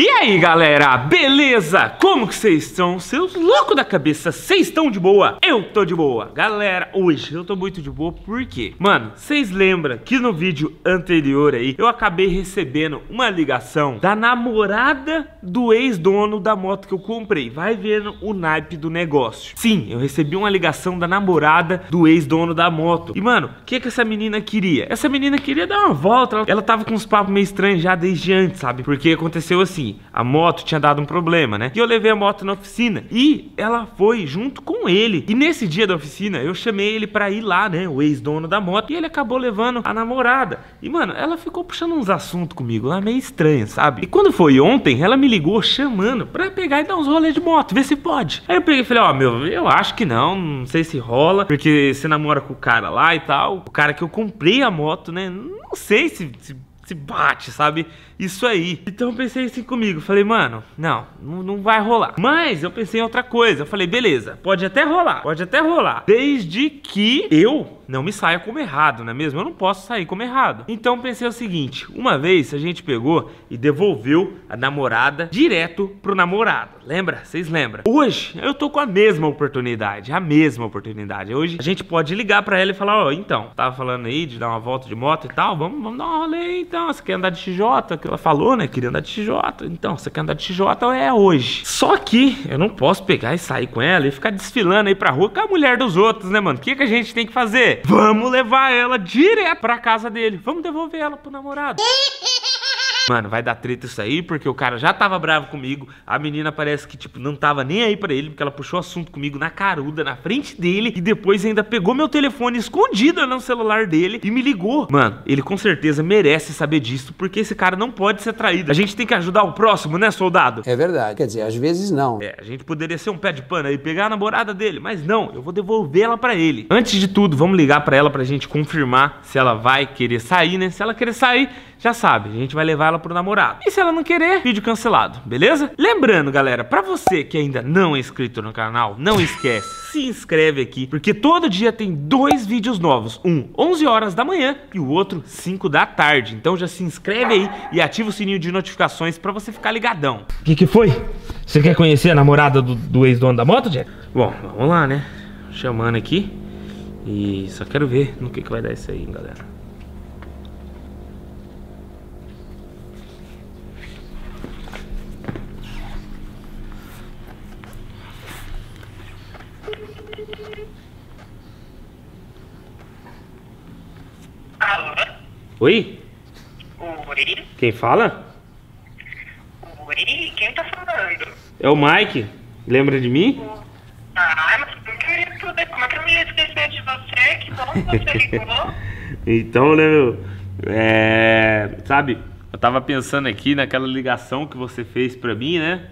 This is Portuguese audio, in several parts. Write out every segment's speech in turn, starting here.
E aí galera, beleza? Como que vocês estão? Seus loucos da cabeça, vocês estão de boa? Eu tô de boa. Galera, hoje eu tô muito de boa, por quê? Mano, vocês lembram que no vídeo anterior aí, eu acabei recebendo uma ligação da namorada do ex-dono da moto que eu comprei. Vai vendo o naipe do negócio. Sim, eu recebi uma ligação da namorada do ex-dono da moto. E mano, o que essa menina queria? Essa menina queria dar uma volta, ela tava com uns papos meio estranhos já desde antes, sabe? Porque aconteceu assim, a moto tinha dado um problema, né? E eu levei a moto na oficina e ela foi junto com ele. E nesse dia da oficina eu chamei ele pra ir lá, né? O ex-dono da moto. E ele acabou levando a namorada. E mano, ela ficou puxando uns assuntos comigo lá meio estranho, sabe? E quando foi ontem, ela me ligou chamando pra pegar e dar uns rolês de moto, ver se pode. Aí eu peguei e falei, ó, meu, eu acho que não sei se rola, porque você namora com o cara lá e tal. O cara que eu comprei a moto, né? Não sei se bate, sabe? Isso aí. Então eu pensei assim comigo, falei, mano, não vai rolar. Mas eu pensei em outra coisa, eu falei, beleza, pode até rolar, desde que eu não me saia como errado, não é mesmo? Eu não posso sair como errado. Então pensei o seguinte, uma vez a gente pegou e devolveu a namorada direto pro namorado, lembra? Vocês lembram? Hoje eu tô com a mesma oportunidade. Hoje a gente pode ligar pra ela e falar, ó, então, tava falando aí de dar uma volta de moto e tal, vamos dar um rolê aí, então, você quer andar de XJ? Que ela falou, né? Queria andar de XJ. Então, você quer andar de XJ? É hoje. Só que eu não posso pegar e sair com ela e ficar desfilando aí pra rua com a mulher dos outros, né, mano? O que a gente tem que fazer? Vamos levar ela direto pra casa dele. Vamos devolver ela pro namorado. Mano, vai dar treta isso aí, porque o cara já tava bravo comigo. A menina parece que, tipo, não tava nem aí pra ele, porque ela puxou assunto comigo na caruda, na frente dele. E depois ainda pegou meu telefone escondido no celular dele e me ligou. Mano, ele com certeza merece saber disso, porque esse cara não pode ser traído. A gente tem que ajudar o próximo, né, soldado? É verdade, quer dizer, às vezes não. É, a gente poderia ser um pé de pano aí, pegar a namorada dele, mas não, eu vou devolver ela pra ele. Antes de tudo, vamos ligar pra ela pra gente confirmar se ela vai querer sair, né? Se ela querer sair, já sabe, a gente vai levar ela pro namorado. E se ela não querer, vídeo cancelado, beleza? Lembrando, galera, pra você que ainda não é inscrito no canal, não esquece, se inscreve aqui, porque todo dia tem dois vídeos novos, um 11 horas da manhã e o outro 5 da tarde. Então já se inscreve aí e ativa o sininho de notificações pra você ficar ligadão. Que foi? Você quer conhecer a namorada do ex-dono da moto, Jack? Bom, vamos lá, né? Chamando aqui e só quero ver no que vai dar isso aí, galera. Oi? Oi? Quem fala? Oi? Quem tá falando? É o Mike. Lembra de mim? Ah, mas como é que eu me esqueci de você? Que bom que você ligou. Então, né, meu? Sabe, eu tava pensando aqui naquela ligação que você fez pra mim, né?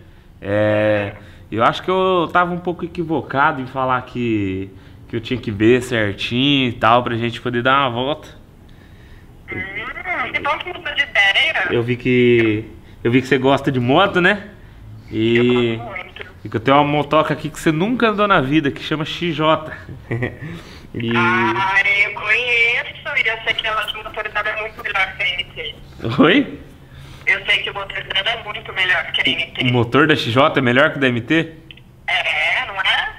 Eu acho que eu tava um pouco equivocado em falar que eu tinha que ver certinho e tal pra gente poder dar uma volta. Que bom que mudou de ideia. Eu vi que você gosta de moto, né? E eu gosto muito. E que eu tenho uma motoca aqui que você nunca andou na vida, que chama XJ. E... Ah, eu conheço. E eu sei que ela de motor dela é muito melhor que a MT. Oi? Eu sei que o motor dela é muito melhor que a MT. O motor da XJ é melhor que o da MT? É, não é?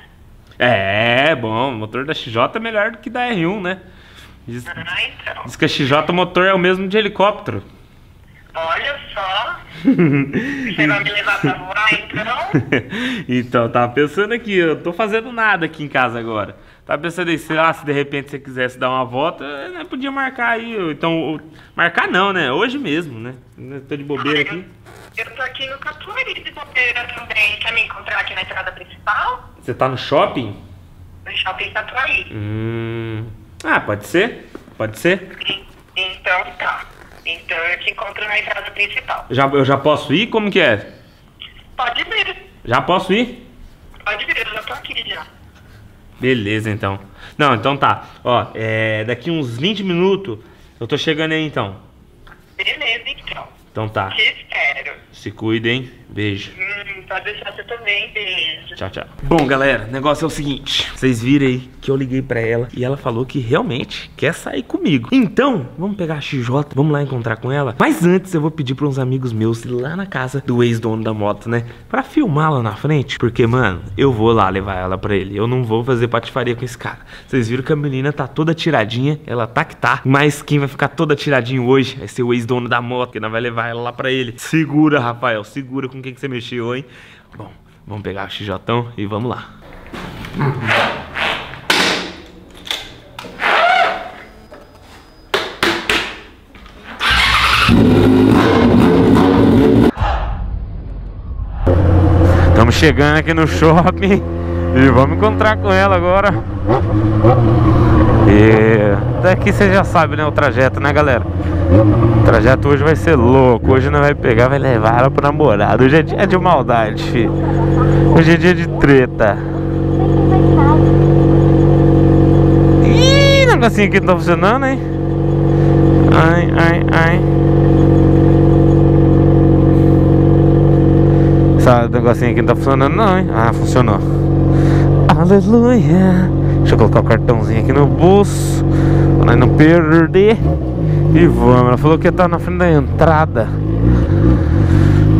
É, bom, o motor da XJ é melhor do que da R1, né? Diz que a XJ motor é o mesmo de helicóptero. Olha só. Você vai me levar pra voar, então? Então, eu tava pensando aqui, eu tô fazendo nada aqui em casa agora. Tava pensando aí, sei lá, se de repente você quisesse dar uma volta, eu podia marcar aí. Então, marcar não, né? Hoje mesmo, né? Eu tô de bobeira aqui. Eu tô aqui no Catuari de bobeira também. Quer me encontrar aqui na entrada principal? Você tá no shopping? No shopping Catuari. Ah, pode ser? Pode ser? Então tá. Então eu te encontro na entrada principal. Eu já posso ir? Como que é? Pode vir. Já posso ir? Pode vir, eu já tô aqui já. Beleza, então. Não, então tá. Ó, daqui uns 20 minutos eu tô chegando aí, então. Beleza, então. Então tá. Te espero. Se cuidem. Beijo. Pode deixar você também. Beijo. Tchau, tchau. Bom, galera, o negócio é o seguinte. Vocês viram aí que eu liguei pra ela e ela falou que realmente quer sair comigo. Então, vamos pegar a XJ, vamos lá encontrar com ela. Mas antes eu vou pedir pra uns amigos meus ir lá na casa do ex-dono da moto, né, pra filmar lá na frente, porque, mano, eu vou lá levar ela pra ele. Eu não vou fazer patifaria com esse cara. Vocês viram que a menina tá toda tiradinha, ela tá que tá, mas quem vai ficar toda tiradinha hoje vai ser o ex-dono da moto, que não vai levar ela lá pra ele. Segura, Rafael, segura com quem que você mexeu, hein. Bom, vamos pegar o XJão e vamos lá. Estamos chegando aqui no shopping e vamos encontrar com ela agora. E daqui você já sabe, né, o trajeto, né, galera? O trajeto hoje vai ser louco. Hoje não vai pegar, vai levar ela pro namorado. Hoje é dia de maldade, filho. Hoje é dia de treta. Ih, negocinho aqui não tá funcionando, hein? Ai, ai, ai. Esse negocinho aqui não tá funcionando, não, hein? Ah, funcionou. Aleluia. Deixa eu colocar o cartãozinho aqui no bolso pra nós não perder. E vamos, ela falou que tá na frente da entrada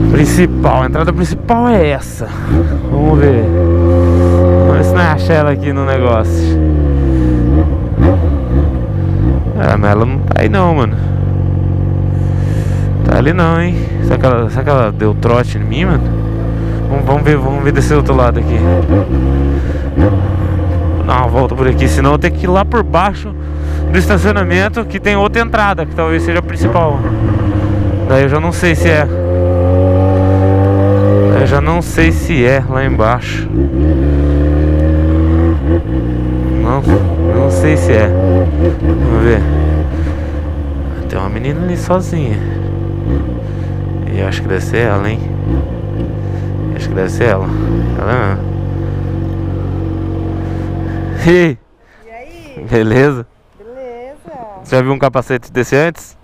principal. A entrada principal é essa. Vamos ver. Vamos ver se não acha ela aqui no negócio. Ah, mas ela não tá aí não, mano. Tá ali não, hein. Será que ela deu trote em mim, mano? Vamos ver desse outro lado aqui. Vou dar uma volta por aqui, senão eu tenho que ir lá por baixo do estacionamento, que tem outra entrada, que talvez seja a principal. Daí eu já não sei se é. Eu já não sei se é lá embaixo. Não sei se é. Vamos ver. Tem uma menina ali sozinha. E eu acho que deve ser ela, hein? Acho que deve ser ela. Ela mesmo. E aí? Beleza? Você já viu um capacete desse antes?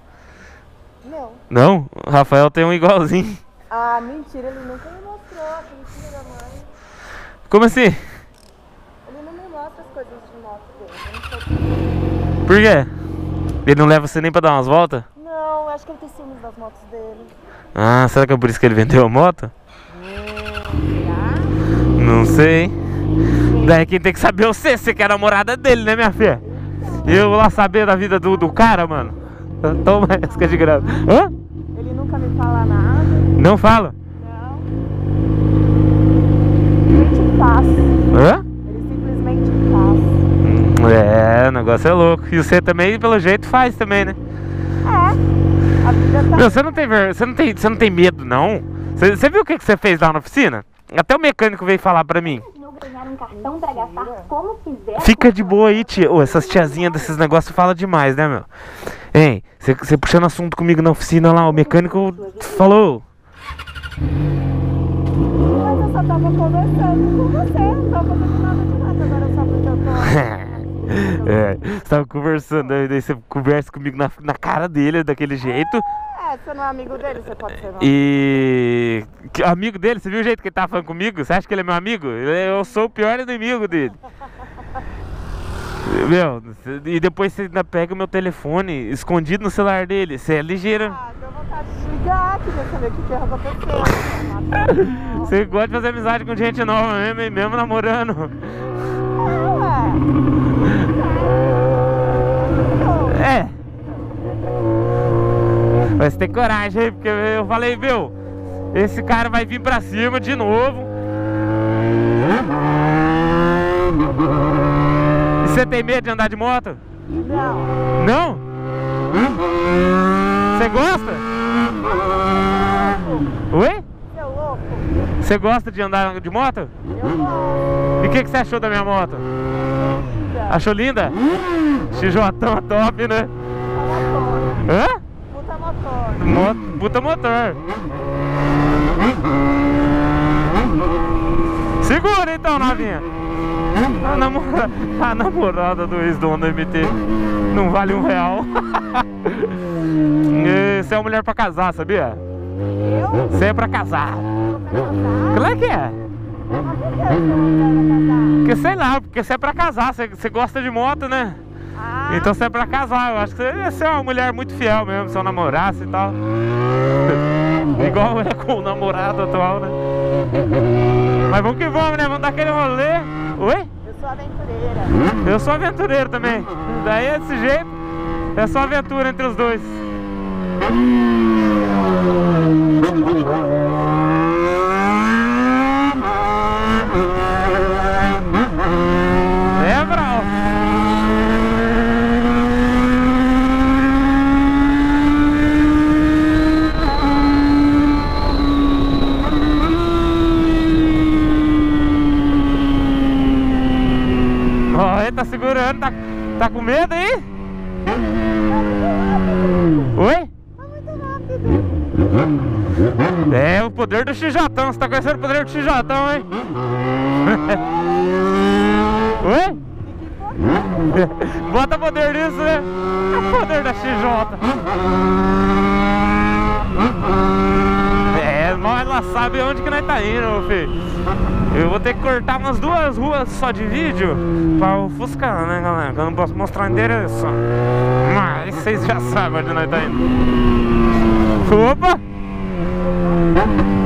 Não. Não? O Rafael tem um igualzinho. Ah, mentira, ele nunca me mostrou. Mentira da mãe. Como assim? Ele não me mostra as coisas de moto dele. Por quê? Ele não leva você nem pra dar umas voltas? Não, acho que ele tem ciúmes das motos dele. Ah, será que é por isso que ele vendeu a moto? Não sei, hein? Daí quem tem que saber é você, você que é a namorada dele, né, minha filha? Eu vou lá saber da vida do cara, mano. Toma essa que é de graça. Hã? Ele nunca me fala nada. Não fala? Não. Ele te passa. Hã? Ele simplesmente passa. É, o negócio é louco. E você também, pelo jeito, faz também, né? É. A vida tá... Meu, você não tem medo, não? Você viu o que você fez lá na oficina? Até o mecânico veio falar pra mim. Um cartão pra gastar como quiser. Fica de boa aí, tia. Oh, essas tiazinhas desses negócios falam demais, né, meu? Hein, você puxando assunto comigo na oficina lá, o mecânico falou. Mas eu só tava conversando com você, não tava fazendo nada de nada, agora só porque eu tô... É, você tava conversando, daí você conversa comigo na cara dele, daquele jeito. É, você não é amigo dele, você pode ser não. E... amigo dele? Você viu o jeito que ele tava falando comigo? Você acha que ele é meu amigo? Eu sou o pior inimigo dele. Meu, e depois você ainda pega o meu telefone escondido no celular dele. Você é ligeira. Ah, deu vontade de ligar, queria saber o que ferrou com a pessoa. Você gosta de fazer amizade com gente nova mesmo, mesmo namorando. É. Mas tem coragem aí, porque eu falei, meu, esse cara vai vir pra cima de novo. E você tem medo de andar de moto? Não. Não? Você gosta? Oi? Eu louco. Você gosta de andar de moto? Eu gosto. E o que você achou da minha moto? Linda. Achou linda? XJ top, né? Hã? Puta motor. Segura então, novinha. A namorada do ex-dono do MT não vale R$1. Você é uma mulher pra casar, sabia? Eu? Você é pra casar. Claro que é. Porque sei lá, porque você é pra casar, você gosta de moto, né? Ah. Então você é pra casar, eu acho que você é uma mulher muito fiel mesmo, se eu namorasse e tal. Igual é com o namorado atual, né? Mas vamos que vamos, né? Vamos dar aquele rolê. Oi? Eu sou aventureira. Eu sou aventureiro também. Daí é desse jeito, é só aventura entre os dois. Tá segurando, tá com medo aí? Oi? Tá muito rápido. É o poder do xijatão, você tá conhecendo o poder do xijatão, hein? Oi? Bota poder nisso, né? É o poder da xijota. É, mal ela sabe onde que nós tá indo, meu filho. Eu vou ter que cortar umas 2 ruas só de vídeo pra ofuscar, né, galera? Eu não posso mostrar o endereço. Mas vocês já sabem onde nós tá indo. Opa!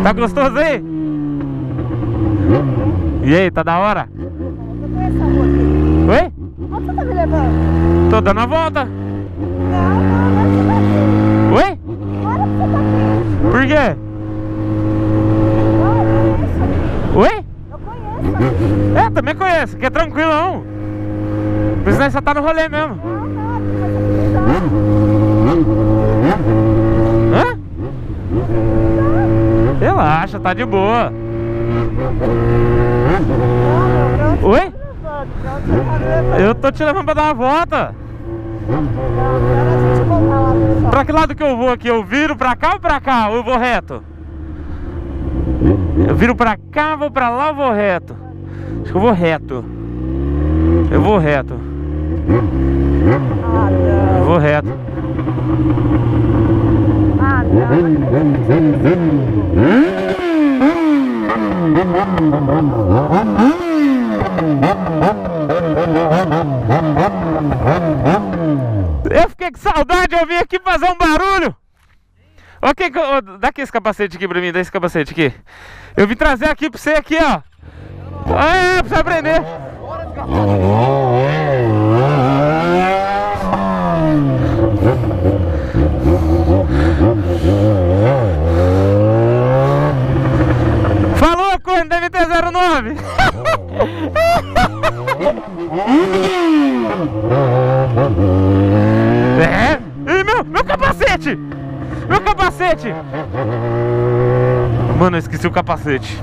Tá gostoso aí? E aí, tá da hora? Oi? Onde você tá me levando? Tô dando a volta. Não. Oi? Olha que você tá aqui. Por quê? Oi? É, também conheço, que é tranquilão. Por isso nós só tá no rolê mesmo. Hã? Relaxa, tá de boa. Oi? Eu tô te levando pra dar uma volta. Pra que lado que eu vou aqui? Eu viro pra cá ou pra cá? Ou eu vou reto? Eu viro pra cá, vou pra lá ou vou reto? Acho que eu vou reto. Eu vou reto. Eu vou reto. Eu fiquei com saudade, eu vim aqui fazer um barulho. Ok, dá aqui esse capacete aqui pra mim, dá esse capacete aqui. Eu vim trazer aqui pra você aqui, ó. Ah, pra você aprender. Falou, corno da MT 09. É, e meu capacete! Meu capacete! Mano, eu esqueci o capacete.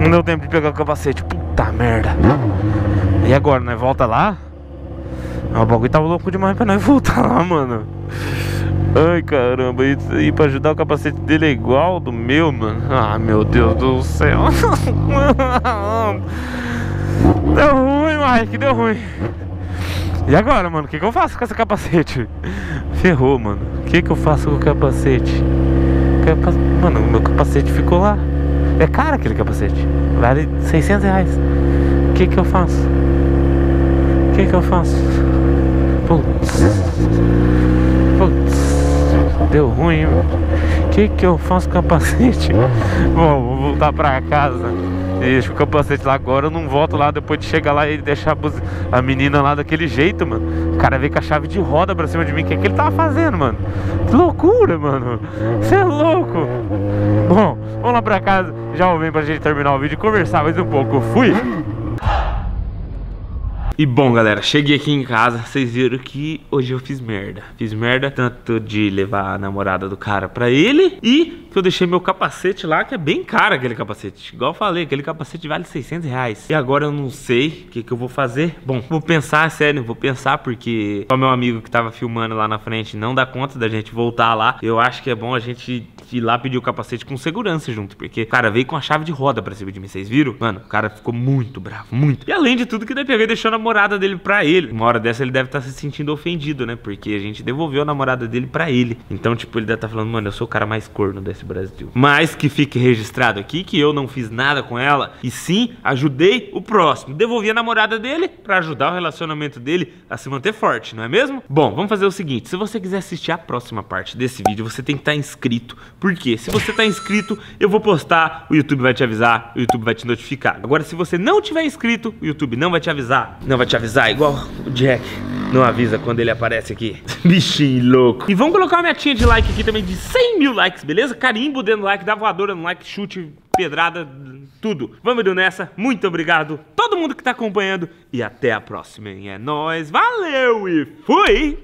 Não deu tempo de pegar o capacete. Puta merda. E agora, né? Volta lá? O bagulho tava louco demais pra nós voltar lá, mano. Ai, caramba. E pra ajudar o capacete dele é igual ao do meu, mano. Ah, meu Deus do céu. Deu ruim, Mike. Deu ruim. E agora, mano? O que eu faço com esse capacete? Ferrou, mano. O que eu faço com o capacete? Mano, meu capacete ficou lá. É caro aquele capacete. Vale 600 reais. O que eu faço? O que eu faço? Putz. Deu ruim. O que eu faço com o capacete? Bom, vou voltar pra casa. Deixa o capacete lá agora. Eu não volto lá depois de chegar lá e deixar a menina lá daquele jeito, mano. O cara veio com a chave de roda pra cima de mim. O que é que ele tava fazendo, mano? Que loucura, mano. Você é louco. Bom, vamos lá pra casa. Já vem pra gente terminar o vídeo e conversar mais um pouco. Fui! E bom, galera, cheguei aqui em casa. Vocês viram que hoje eu fiz merda. Fiz merda tanto de levar a namorada do cara pra ele e que eu deixei meu capacete lá, que é bem caro aquele capacete. Igual eu falei, aquele capacete vale 600 reais. E agora eu não sei o que eu vou fazer. Bom, vou pensar, sério, vou pensar, porque o meu amigo que tava filmando lá na frente não dá conta da gente voltar lá. Eu acho que é bom a gente fui lá pedir o capacete com segurança junto, porque o cara veio com a chave de roda pra cima de mim, vocês viram? Mano, o cara ficou muito bravo, muito. E além de tudo que daí peguei e deixou a namorada dele pra ele. Uma hora dessa ele deve estar se sentindo ofendido, né? Porque a gente devolveu a namorada dele pra ele. Então, tipo, ele deve estar falando, mano, eu sou o cara mais corno desse Brasil. Mas que fique registrado aqui que eu não fiz nada com ela e sim ajudei o próximo. Devolvi a namorada dele pra ajudar o relacionamento dele a se manter forte, não é mesmo? Bom, vamos fazer o seguinte, se você quiser assistir a próxima parte desse vídeo, você tem que estar inscrito. Por quê? Se você tá inscrito, eu vou postar, o YouTube vai te avisar, o YouTube vai te notificar. Agora, se você não tiver inscrito, o YouTube não vai te avisar. Não vai te avisar, igual o Jack não avisa quando ele aparece aqui. Bichinho louco. E vamos colocar uma metinha de like aqui também de 100 mil likes, beleza? Carimbo dando like, dá voadora no like, chute, pedrada, tudo. Vamos indo nessa. Muito obrigado a todo mundo que tá acompanhando e até a próxima. E é nóis, valeu e fui!